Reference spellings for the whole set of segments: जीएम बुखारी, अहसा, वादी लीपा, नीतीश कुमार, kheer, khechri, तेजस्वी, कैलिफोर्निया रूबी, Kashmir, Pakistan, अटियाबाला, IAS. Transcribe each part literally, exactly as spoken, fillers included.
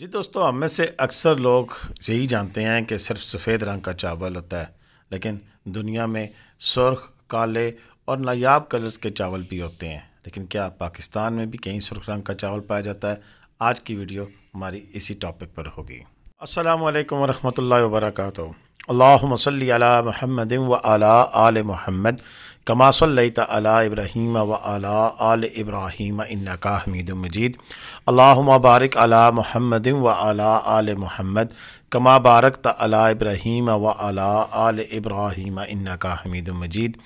जी दोस्तों, हम में से अक्सर लोग यही जानते हैं कि सिर्फ सफ़ेद रंग का चावल होता है, लेकिन दुनिया में सुर्ख, काले और नायाब कलर्स के चावल भी होते हैं। लेकिन क्या पाकिस्तान में भी कई सुर्ख रंग का चावल पाया जाता है? आज की वीडियो हमारी इसी टॉपिक पर होगी। अस्सलाम वालेकुम वरहमतुल्लाहि वबरकातुहू। अल्लाहुम्मा सल्ली अला मुहम्मद व अला आल मुहम्मद कमा सल्लैता अला इब्राहीम व अला आल इब्राहीम इन्नका हमीदुम मजीद। अल्लाहुम्मा बारिक अला मुहम्मद व अला आल मुहम्मद कमा बारकता अला इब्राहीम व अला आल इब्राहीम इन्नका हमीदुम मजीद।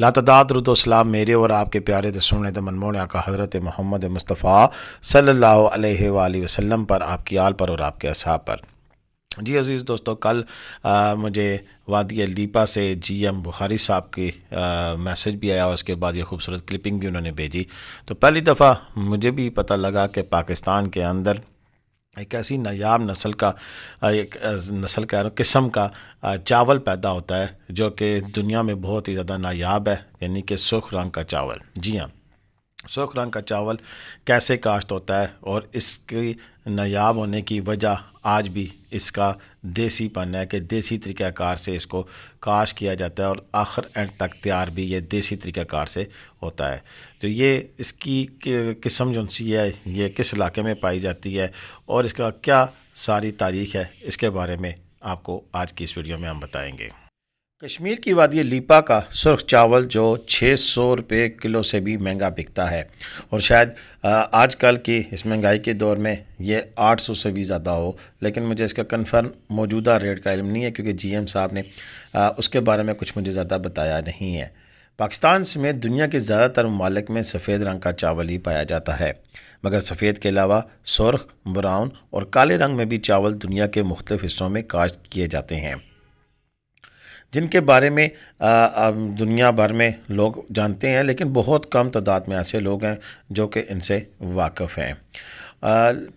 ला तदाद दुरूद व सलाम मेरे और आपके प्यारे दसूने द मनमोहन आका हज़रत मोहम्मद मुस्तफ़ा सल्लल्लाहु अलैहि व आलिहि वसल्लम पर, आपकी आल पर और आपके असहाब पर। जी अज़ीज़ दोस्तों, कल आ, मुझे वादी लीपा से जीएम बुखारी साहब की आ, मैसेज भी आया और उसके बाद ये खूबसूरत क्लिपिंग भी उन्होंने भेजी। तो पहली दफ़ा मुझे भी पता लगा कि पाकिस्तान के अंदर एक ऐसी नायाब नस्ल का एक नस्ल का किस्म का चावल पैदा होता है जो कि दुनिया में बहुत ही ज़्यादा नायाब है, यानी कि सुर्ख रंग का चावल। जी हाँ, सुर्ख रंग का चावल कैसे काश्त होता है और इसकी नायाब होने की वजह आज भी इसका देसी पन है कि देसी तरीक़ाकार से इसको काश्त किया जाता है और आखिर एंड तक तैयार भी ये देसी तरीक़ाकार से होता है। तो ये इसकी किस्म जो सी है, ये किस इलाके में पाई जाती है और इसका क्या सारी तारीख़ है, इसके बारे में आपको आज की इस वीडियो में हम बताएँगे। कश्मीर की वादी लीपा का सुर्ख चावल जो छः सौ रुपये किलो से भी महंगा बिकता है और शायद आजकल की इस महंगाई के दौर में ये आठ सौ से भी ज़्यादा हो, लेकिन मुझे इसका कंफर्म मौजूदा रेट का इल्म नहीं है क्योंकि जीएम साहब ने उसके बारे में कुछ मुझे ज़्यादा बताया नहीं है। पाकिस्तान समेत दुनिया के ज़्यादातर ममालिक में सफ़ेद रंग का चावल ही पाया जाता है, मगर सफ़ेद के अलावा सुर्ख, ब्राउन और काले रंग में भी चावल दुनिया के मुख्तलिफ हिस्सों में काश्त किए जाते हैं, जिनके बारे में आ, दुनिया भर में लोग जानते हैं, लेकिन बहुत कम तादाद में ऐसे लोग हैं जो कि इनसे वाकिफ़ हैं।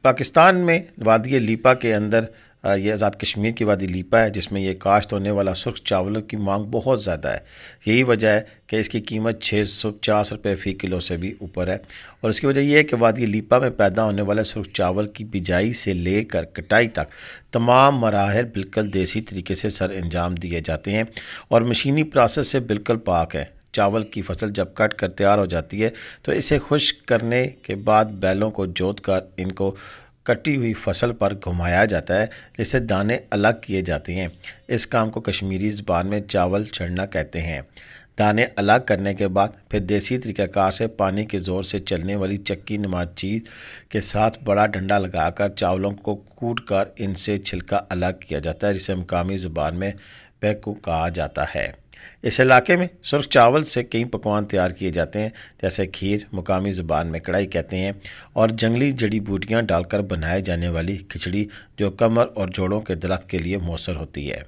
पाकिस्तान में वादी लीपा के अंदर आ, ये आज़ाद कश्मीर की वादी लीपा है जिसमें ये काश्त होने वाला सुर्ख चावलों की मांग बहुत ज़्यादा है। यही वजह है कि इसकी कीमत छः सौ पचास रुपये फ़ी किलो से भी ऊपर है और इसकी वजह यह है कि वादी लीपा में पैदा होने वाले सुर्ख चावल की बिजाई से लेकर कटाई तक तमाम मराहल बिल्कुल देसी तरीके से सर अंजाम दिए जाते हैं और मशीनी प्रोसेस से बिल्कुल पाक है। चावल की फसल जब कट कर तैयार हो जाती है तो इसे खुश्क करने के बाद बैलों को जोत कर इनको कटी हुई फसल पर घुमाया जाता है जिससे दाने अलग किए जाते हैं। इस काम को कश्मीरी ज़बान में चावल छड़ना कहते हैं। दाने अलग करने के बाद फिर देसी तरीक़ाकार से पानी के ज़ोर से चलने वाली चक्की नुमा चीज़ के साथ बड़ा डंडा लगाकर चावलों को कूट कर इनसे छिलका अलग किया जाता है जिसे मकामी ज़बान में पैकू कहा जाता है। इस इलाके में सुर्ख चावल से कई पकवान तैयार किए जाते हैं, जैसे खीर मुकामी ज़ुबान में कढ़ाई कहते हैं, और जंगली जड़ी बूटियां डालकर बनाए जाने वाली खिचड़ी जो कमर और जोड़ों के दर्द के लिए मौसर होती है।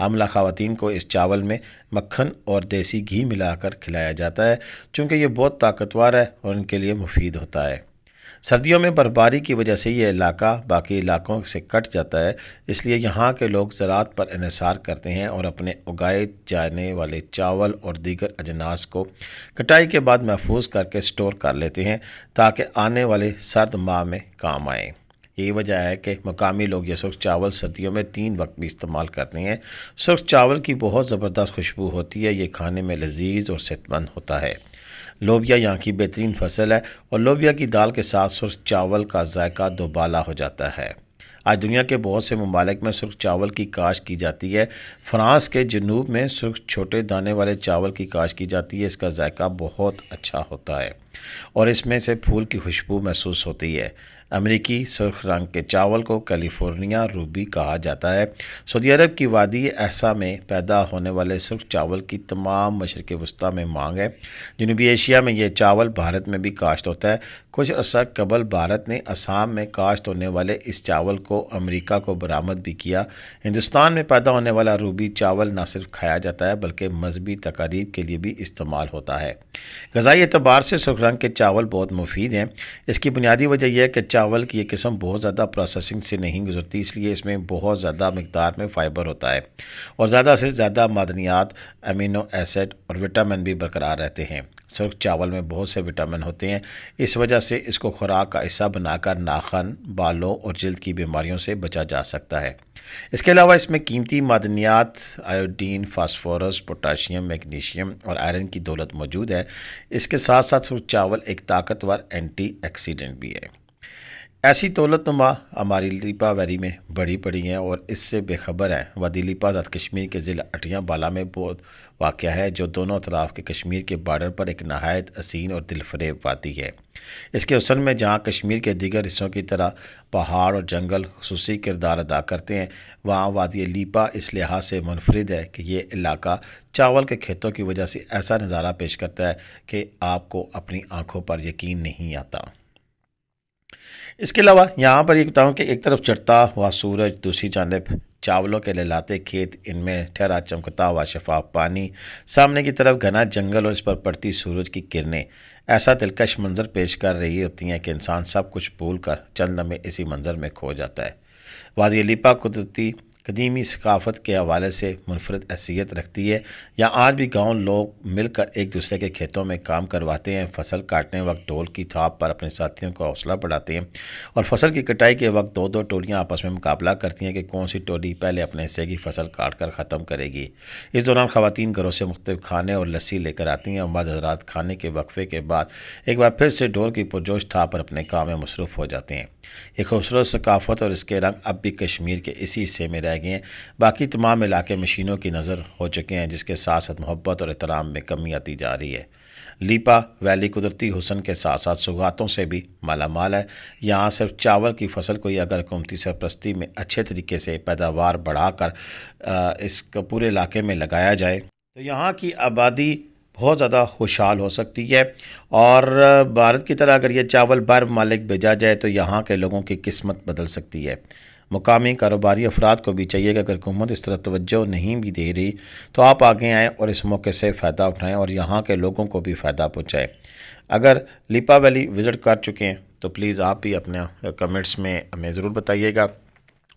आमला ख़वातीन को इस चावल में मक्खन और देसी घी मिलाकर खिलाया जाता है, चूँकि ये बहुत ताकतवर है और इनके लिए मुफीद होता है। सर्दियों में बर्फबारी की वजह से ये इलाका बाकी इलाकों से कट जाता है, इसलिए यहाँ के लोग ज़रात पर इन्हसार करते हैं और अपने उगाए जाने वाले चावल और दीगर अजनास को कटाई के बाद महफूज करके स्टोर कर लेते हैं ताकि आने वाले सर्द माह में काम आए। यही वजह है कि मकामी लोग ये सुर्ख चावल सर्दियों में तीन वक्त भी इस्तेमाल करते हैं। सुर्ख चावल की बहुत ज़बरदस्त खुशबू होती है, ये खाने में लजीज और सेहतमंद होता है। लोबिया यहाँ की बेहतरीन फसल है और लोबिया की दाल के साथ सुर्ख चावल का जायका दोबाला हो जाता है। आज दुनिया के बहुत से ममालिक में सुर्ख चावल की काश्त की जाती है। फ्रांस के जनूब में सुर्ख छोटे दाने वाले चावल की काश्त की जाती है। इसका जायका बहुत अच्छा होता है और इसमें से फूल की खुशबू महसूस होती है। अमेरिकी सुर्ख रंग के चावल को कैलिफोर्निया रूबी कहा जाता है। सऊदी अरब की वादी अहसा में पैदा होने वाले सुर्ख चावल की तमाम मशरक़ वस्ती में मांग है। जनूबी एशिया में यह चावल भारत में भी काश्त होता है। कुछ अर्सा कबल भारत ने असम में काश्त होने वाले इस चावल को अमेरिका को बरामद भी किया। हिंदुस्तान में पैदा होने वाला रूबी चावल न सिर्फ खाया जाता है बल्कि मजहबी तकारीब के लिए भी इस्तेमाल होता है। ग़िज़ाई एतबार से सुर्ख रंग के चावल बहुत मुफीद हैं। इसकी बुनियादी वजह यह है कि चावल की ये किस्म बहुत ज़्यादा प्रोसेसिंग से नहीं गुजरती, इसलिए इसमें बहुत ज़्यादा मिकदार में फ़ाइबर होता है और ज़्यादा से ज़्यादा मादनियात, अमीनो एसिड और विटामिन भी बरकरार रहते हैं। सिर्फ चावल में बहुत से विटामिन होते हैं। इस वजह से इसको खुराक का हिस्सा बनाकर नाखून, बालों और जल्द की बीमारियों से बचा जा सकता है। इसके अलावा इसमें कीमती मादनियात आयोडीन, फास्फोरस, पोटाशियम, मैग्नीशियम और आयरन की दौलत मौजूद है। इसके साथ साथ सिर्फ चावल एक ताकतवर एंटी एक्सीडेंट भी है। ऐसी दौलतनुमा हमारी लीपा वैली में बड़ी पड़ी हैं और इससे बेखबर हैं। वादी लीपा ज़ात कश्मीर के ज़िला अटियाबाला में बहुत वाक़ है, जो दोनों अतराफ़ के कश्मीर के बार्डर पर एक नहायत हसीन और दिलफरेब वादी है। इसके हुस्न में जहाँ कश्मीर के दीगर हिस्सों की तरह पहाड़ और जंगल खुसूसी किरदार अदा करते हैं, वहाँ वादी लीपा इस लिहाज से मुनफरिद है कि ये इलाका चावल के खेतों की वजह से ऐसा नज़ारा पेश करता है कि आपको अपनी आँखों पर यकीन नहीं आता। इसके अलावा यहाँ पर ये बताऊँ कि एक तरफ चढ़ता हुआ सूरज, दूसरी जानब चावलों के लहलाते खेत, इनमें ठहरा चमकता हुआ शफाफ पानी, सामने की तरफ घना जंगल और इस पर पड़ती सूरज की किरणें ऐसा दिलकश मंजर पेश कर रही होती हैं कि इंसान सब कुछ भूल कर चंद लम्हे इसी मंजर में खो जाता है। वादी लीपा कुदरती कदीमी सकाफत के हवाले से मुनफरद हैसियत रखती है। यहाँ आज भी गांव लोग मिलकर एक दूसरे के खेतों में काम करवाते हैं। फसल काटने वक्त ढोल की थाप पर अपने साथियों का हौसला बढ़ाते हैं और फसल की कटाई के वक्त दो दो टोलियाँ आपस में मुकाबला करती हैं कि कौन सी टोली पहले अपने हिस्से की फसल काट कर ख़त्म करेगी। इस दौरान ख़वातीन घरों से मुख्तलिफ खाने और लस्सी लेकर आती हैं और मर्द हज़रात खाने के वक्फे के बाद एक बार फिर से ढोल की पुरजोश थाप पर अपने काम में मसरूफ़ हो जाते हैं। ये खूबसूरत सकाफत और इसके रंग अब भी कश्मीर के इसी हिस्से में गए हैं। बाकी तमाम इलाके मशीनों की नज़र हो चुके हैं, जिसके साथ साथ मोहब्बत और एहतराम में कमी आती जा रही है। लीपा वैली कुदरती हुसन के साथ साथ सुगातों से भी मालामाल है। यहाँ सिर्फ चावल की फसल को ही अगर हुकूमती सरपरस्ती में अच्छे तरीके से पैदावार बढ़ाकर इसको पूरे इलाके में लगाया जाए तो यहाँ की आबादी बहुत ज़्यादा खुशहाल हो सकती है। और भारत की तरह अगर ये चावल बाहर ममालिक भेजा जाए तो यहाँ के लोगों की किस्मत बदल सकती है। मुकामी कारोबारी अफराद को भी चाहिए कि अगर हुकूमत इस तरह तवज्जो नहीं भी दे रही तो आप आगे आएँ और इस मौके से फ़ायदा उठाएँ और यहाँ के लोगों को भी फ़ायदा पहुँचाएँ। अगर लीपा वैली विज़िट कर चुके हैं तो प्लीज़ आप भी अपने कमेंट्स में हमें ज़रूर बताइएगा।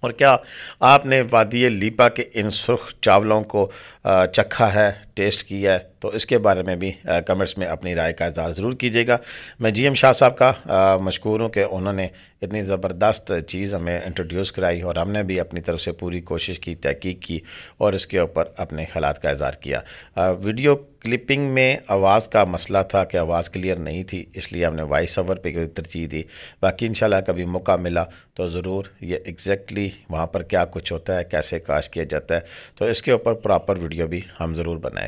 और क्या आपने वादी लीपा के इन सुर्ख चावलों को चखा है, टेस्ट किया है? तो इसके बारे में भी कमेंट्स में अपनी राय का इज़हार ज़रूर कीजिएगा। मैं जीएम शाह साहब का मशकूर हूँ कि उन्होंने इतनी ज़बरदस्त चीज़ हमें इंट्रोड्यूस कराई और हमने भी अपनी तरफ से पूरी कोशिश की, तहकीक की और इसके ऊपर अपने ख्यालात का इज़हार किया। आ, वीडियो क्लिपिंग में आवाज़ का मसला था कि आवाज़ क्लियर नहीं थी, इसलिए हमने वॉइस ओवर पर तरजीह दी। बाकी इंशाल्लाह कभी मौका मिला तो ज़रूर ये एग्जैक्टली वहाँ पर क्या कुछ होता है, कैसे काश किया जाता है, तो इसके ऊपर प्रॉपर वीडियो भी हम ज़रूर बनाएंगे।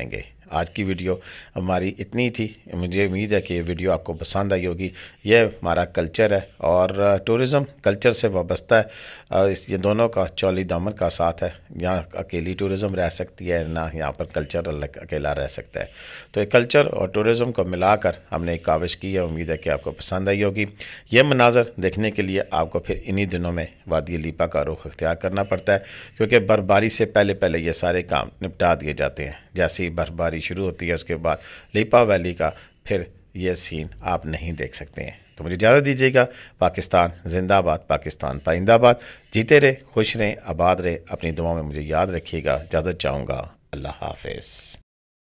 आज की वीडियो हमारी इतनी थी। मुझे उम्मीद है कि ये वीडियो आपको पसंद आई होगी। ये हमारा कल्चर है और टूरिज़म कल्चर से वाबस्ता है। इस ये दोनों का चौली दामन का साथ है। यहाँ अकेली टूरिज़म रह सकती है ना, यहाँ पर कल्चर अकेला रह सकता है। तो ये कल्चर और टूरिज़म को मिलाकर हमने एक काविश की है। उम्मीद है कि आपको पसंद आई होगी। ये मनाजर देखने के लिए आपको फिर इन्हीं दिनों में वादी लीपा का रुख अख्तियार करना पड़ता है, क्योंकि बर्फबारी से पहले पहले ये सारे काम निपटा दिए जाते हैं। जैसे ही बर्फबारी शुरू होती है उसके बाद लीपा वैली का फिर यह सीन आप नहीं देख सकते हैं। तो मुझे इजाज़त दीजिएगा। पाकिस्तान जिंदाबाद, पाकिस्तान पाइंदाबाद। जीते रहे, खुश रहें, आबाद रहे। अपनी दुआ में मुझे याद रखिएगा। इजाज़त चाहूँगा। अल्लाह हाफिज़।